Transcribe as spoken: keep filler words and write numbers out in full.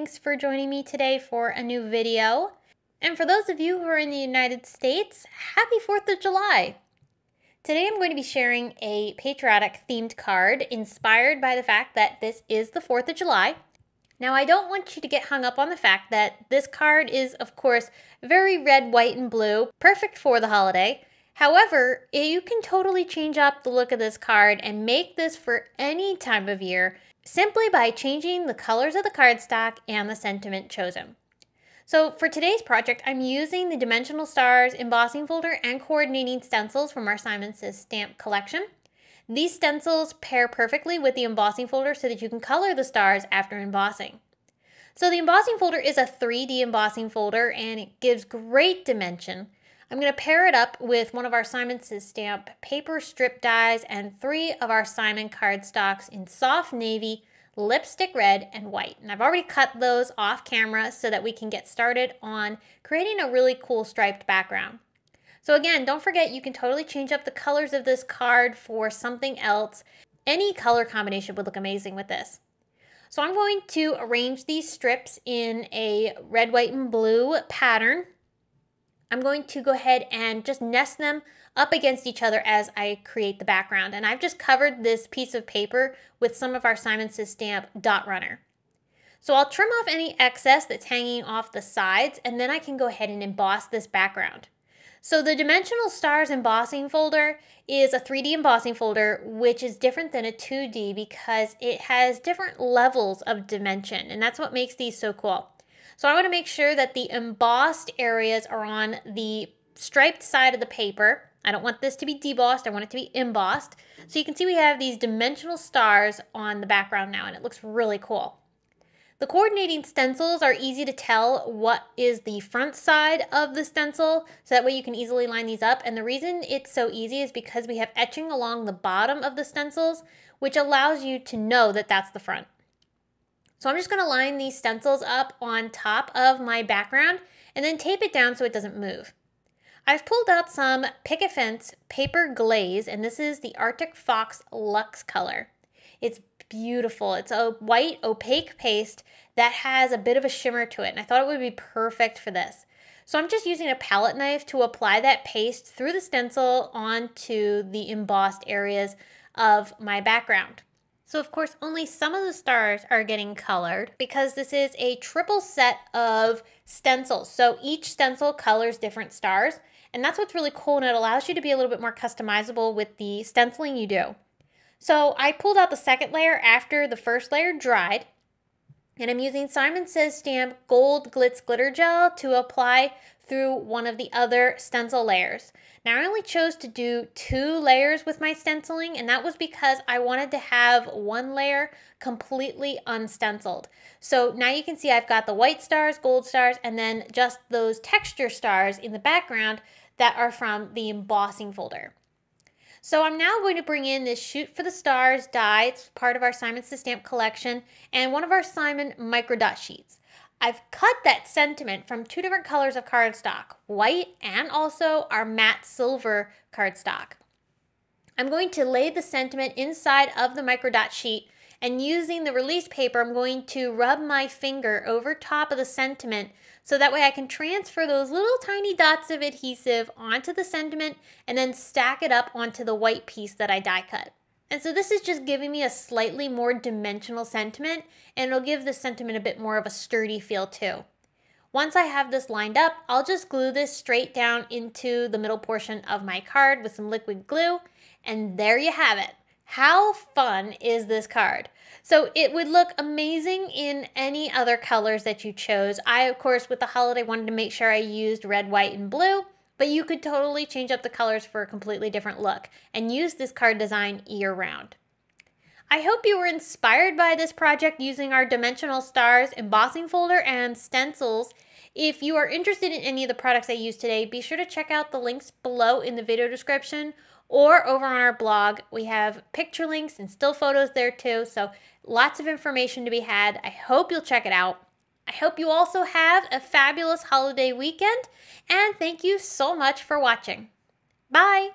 thanks for joining me today for a new video. And for those of you who are in the United States, happy fourth of July! Today I'm going to be sharing a patriotic themed card inspired by the fact that this is the fourth of July. Now I don't want you to get hung up on the fact that this card is of course very red, white, and blue, perfect for the holiday. However, you can totally change up the look of this card and make this for any time of year simply by changing the colors of the cardstock and the sentiment chosen. So for today's project, I'm using the Dimensional Stars embossing folder and coordinating stencils from our Simon Says Stamp collection. These stencils pair perfectly with the embossing folder so that you can color the stars after embossing. So the embossing folder is a three D embossing folder and it gives great dimension. I'm going to pair it up with one of our Simon Says Stamp paper strip dies and three of our Simon cardstocks in Soft Navy, Lipstick Red, and White. And I've already cut those off camera so that we can get started on creating a really cool striped background. So again, don't forget you can totally change up the colors of this card for something else. Any color combination would look amazing with this. So I'm going to arrange these strips in a red, white, and blue pattern. I'm going to go ahead and just nest them up against each other as I create the background. And I've just covered this piece of paper with some of our Simon Says Stamp Dot Runner. So I'll trim off any excess that's hanging off the sides, and then I can go ahead and emboss this background. So the Dimensional Stars embossing folder is a three D embossing folder, which is different than a two D because it has different levels of dimension, and that's what makes these so cool. So I want to make sure that the embossed areas are on the striped side of the paper. I don't want this to be debossed, I want it to be embossed. So you can see we have these dimensional stars on the background now, and it looks really cool. The coordinating stencils are easy to tell what is the front side of the stencil, so that way you can easily line these up. And the reason it's so easy is because we have etching along the bottom of the stencils, which allows you to know that that's the front. So I'm just going to line these stencils up on top of my background and then tape it down so it doesn't move. I've pulled out some Picket Fence Paper Glaze, and this is the Arctic Fox Luxe color. It's beautiful. It's a white opaque paste that has a bit of a shimmer to it, and I thought it would be perfect for this. So I'm just using a palette knife to apply that paste through the stencil onto the embossed areas of my background. So of course, only some of the stars are getting colored because this is a triple set of stencils. So each stencil colors different stars, and that's what's really cool, and it allows you to be a little bit more customizable with the stenciling you do. So I pulled out the second layer after the first layer dried, and I'm using Simon Says Stamp Gold Glitz Glitter Gel to apply through one of the other stencil layers. Now I only chose to do two layers with my stenciling, and that was because I wanted to have one layer completely unstenciled. So now you can see I've got the white stars, gold stars, and then just those texture stars in the background that are from the embossing folder. So I'm now going to bring in this Shoot for the Stars die. It's part of our Simon Says Stamp collection, and one of our Simon micro dot sheets. I've cut that sentiment from two different colors of cardstock, white and also our matte silver cardstock. I'm going to lay the sentiment inside of the micro dot sheet, and using the release paper, I'm going to rub my finger over top of the sentiment so that way I can transfer those little tiny dots of adhesive onto the sentiment and then stack it up onto the white piece that I die cut. And so this is just giving me a slightly more dimensional sentiment, and it'll give the sentiment a bit more of a sturdy feel too. Once I have this lined up, I'll just glue this straight down into the middle portion of my card with some liquid glue, and there you have it. How fun is this card? So it would look amazing in any other colors that you chose. I, of course, with the holiday wanted to make sure I used red, white, and blue, but you could totally change up the colors for a completely different look and use this card design year round. I hope you were inspired by this project using our Dimensional Stars embossing folder and stencils. If you are interested in any of the products I used today, be sure to check out the links below in the video description, or over on our blog. We have picture links and still photos there too, so lots of information to be had. I hope you'll check it out. I hope you also have a fabulous holiday weekend, and thank you so much for watching. Bye!